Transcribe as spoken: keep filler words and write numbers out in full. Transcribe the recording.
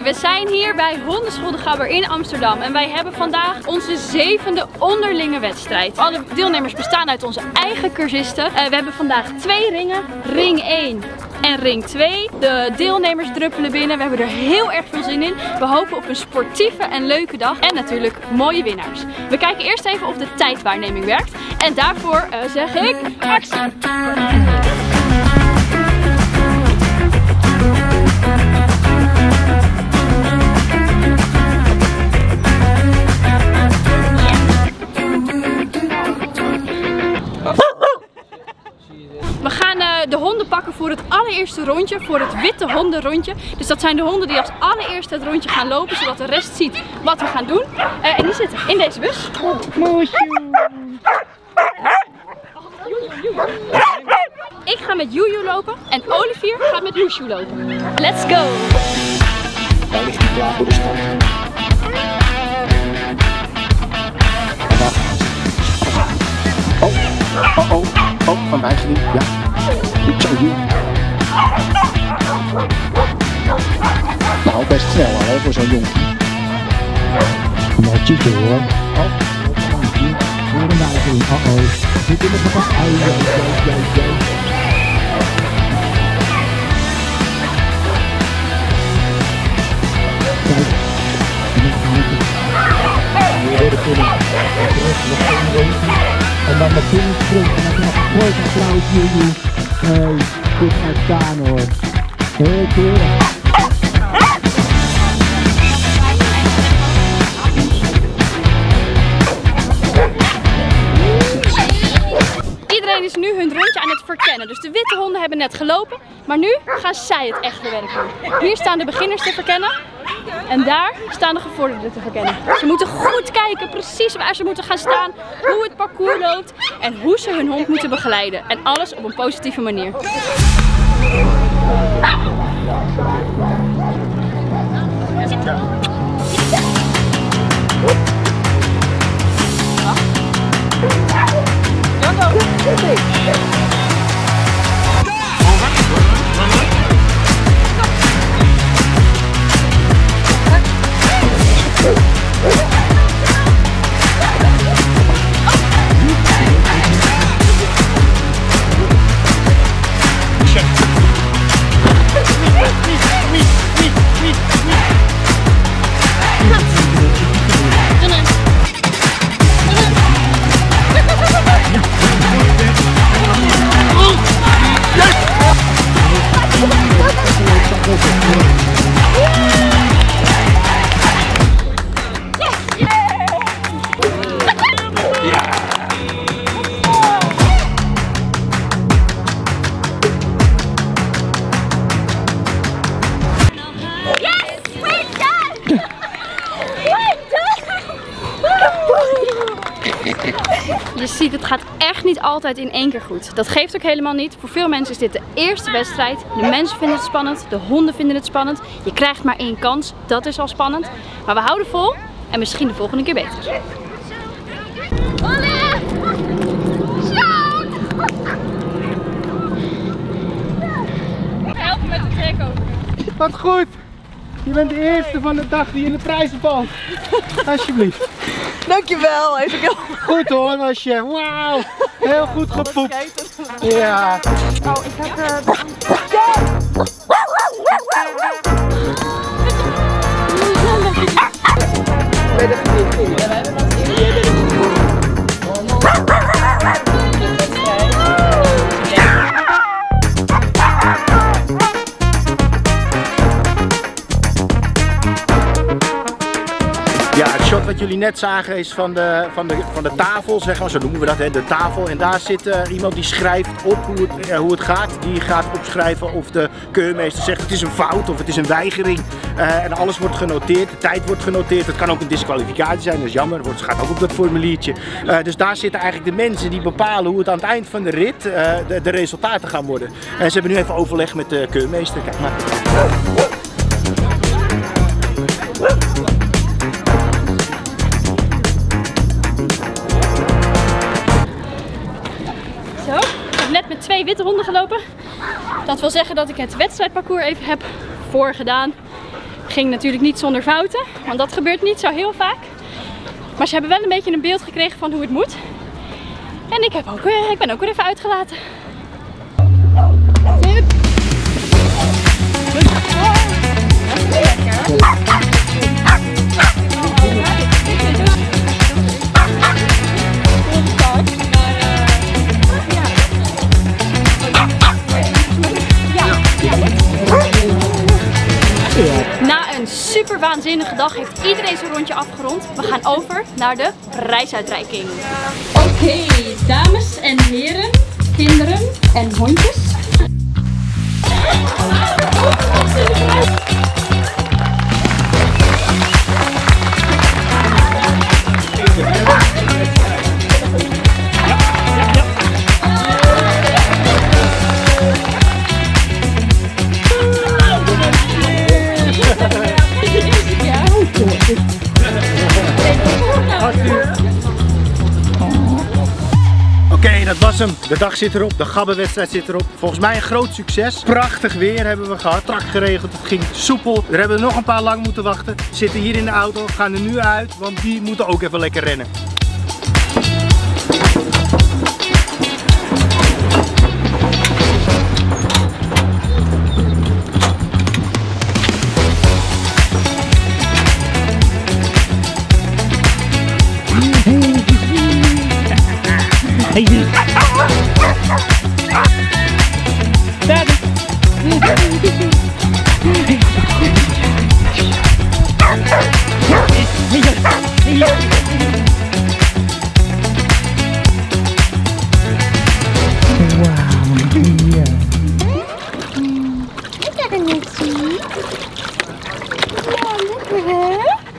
Hoi, we zijn hier bij Honderschool de Gabber in Amsterdam en wij hebben vandaag onze zevende onderlinge wedstrijd. Alle deelnemers bestaan uit onze eigen cursisten. Uh, we hebben vandaag twee ringen, ring één en ring twee. De deelnemers druppelen binnen, we hebben er heel erg veel zin in. We hopen op een sportieve en leuke dag en natuurlijk mooie winnaars. We kijken eerst even of de tijdwaarneming werkt en daarvoor uh, zeg ik actie! We gaan uh, de honden pakken voor het allereerste rondje, voor het witte hondenrondje. Dus dat zijn de honden die als allereerst het rondje gaan lopen, zodat de rest ziet wat we gaan doen. Uh, en die zitten in deze bus. Ik ga met Joejoe lopen en Olivier gaat met Loesjoe lopen. Let's go! Oh, oh, oh. Oh, een wijziging, ja. Nou, best snel al, hè, voor zo'n jong. Mooi chique, hoor. Oh, voor een wijziging, oh, oh. Zit in de verpak, oh, oh, oh, en dan met binnen terug en dan krijg ik mooi van vrouwen jullie. Hey, goed uitstaan hoor. Heel keurig. Iedereen is nu hun rondje aan het verkennen. Dus de witte honden hebben net gelopen. Maar nu gaan zij het echte werk doen. Hier staan de beginners te verkennen. En daar staan de gevorderden te verkennen. Ze moeten goed kijken precies waar ze moeten gaan staan, hoe het parcours loopt en hoe ze hun hond moeten begeleiden. En alles op een positieve manier. Je ziet, het gaat echt niet altijd in één keer goed. Dat geeft ook helemaal niet. Voor veel mensen is dit de eerste wedstrijd. De mensen vinden het spannend, de honden vinden het spannend. Je krijgt maar één kans, dat is al spannend. Maar we houden vol en misschien de volgende keer beter. Help met de trek over. Wat goed! Je bent de eerste van de dag die in de prijzen valt. Alsjeblieft. Dankjewel, even heel goed hoor, Masje. Wauw, heel goed gepoept. Ja. Oh, ik heb er. Het shot wat jullie net zagen is van de, van de, van de tafel, zeg maar, zo noemen we dat, hè, de tafel. En daar zit uh, iemand die schrijft op hoe het, uh, hoe het gaat. Die gaat opschrijven of de keurmeester zegt het is een fout of het is een weigering. Uh, en alles wordt genoteerd, de tijd wordt genoteerd. Het kan ook een disqualificatie zijn, dat is jammer. Het gaat ook op dat formuliertje. Uh, dus daar zitten eigenlijk de mensen die bepalen hoe het aan het eind van de rit uh, de, de resultaten gaan worden. En uh, ze hebben nu even overleg met de keurmeester. Kijk maar. Twee witte honden gelopen. Dat wil zeggen dat ik het wedstrijdparcours even heb voorgedaan. Ging natuurlijk niet zonder fouten, want dat gebeurt niet zo heel vaak. Maar ze hebben wel een beetje een beeld gekregen van hoe het moet. En ik, heb ook, ik ben ook weer even uitgelaten. Na een super waanzinnige dag heeft iedereen zijn rondje afgerond. We gaan over naar de prijsuitreiking. Oké, okay, dames en heren, kinderen en hondjes. Dat was hem. De dag zit erop. De gabberwedstrijd zit erop. Volgens mij een groot succes. Prachtig weer hebben we gehad. Strak geregeld. Het ging soepel. Er hebben we nog een paar lang moeten wachten. Zitten hier in de auto. Gaan er nu uit. Want die moeten ook even lekker rennen. Hey,